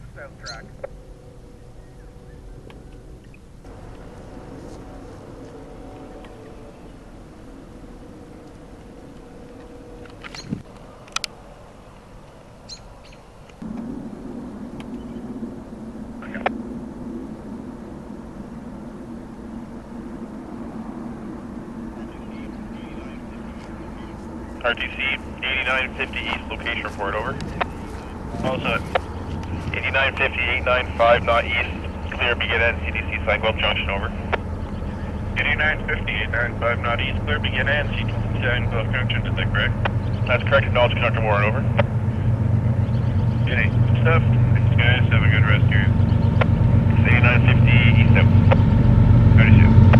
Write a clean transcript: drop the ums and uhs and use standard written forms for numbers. on the south track. RTC 8950 east, location report, over. Also, 8950, 895 knot east, clear begin at CDC-Signwell junction, over. 8950, 895 knot east, clear begin at CDC-Signwell junction, is that correct? That's correct, acknowledge conductor Warren, over. Good day, good stuff. Thanks guys, have a good rest here. 8950 east, out. 37.